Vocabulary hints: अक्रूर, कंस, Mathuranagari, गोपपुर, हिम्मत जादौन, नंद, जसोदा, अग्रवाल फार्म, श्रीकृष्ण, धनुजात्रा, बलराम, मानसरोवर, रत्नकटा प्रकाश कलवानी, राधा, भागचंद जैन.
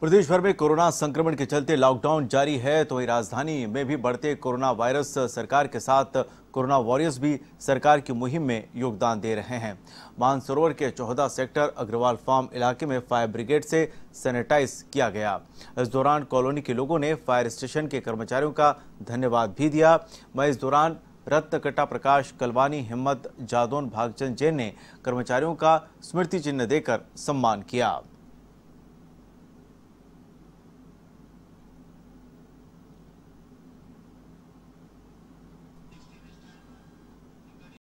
प्रदेश भर में कोरोना संक्रमण के चलते लॉकडाउन जारी है, तो वही राजधानी में भी बढ़ते कोरोना वायरस सरकार के साथ कोरोना वॉरियर्स भी सरकार की मुहिम में योगदान दे रहे हैं। मानसरोवर के 14 सेक्टर अग्रवाल फार्म इलाके में फायर ब्रिगेड से सैनिटाइज किया गया। इस दौरान कॉलोनी के लोगों ने फायर स्टेशन के कर्मचारियों का धन्यवाद भी दिया। मैं इस दौरान रत्नकटा प्रकाश कलवानी, हिम्मत जादौन, भागचंद जैन ने कर्मचारियों का स्मृति चिन्ह देकर सम्मान किया।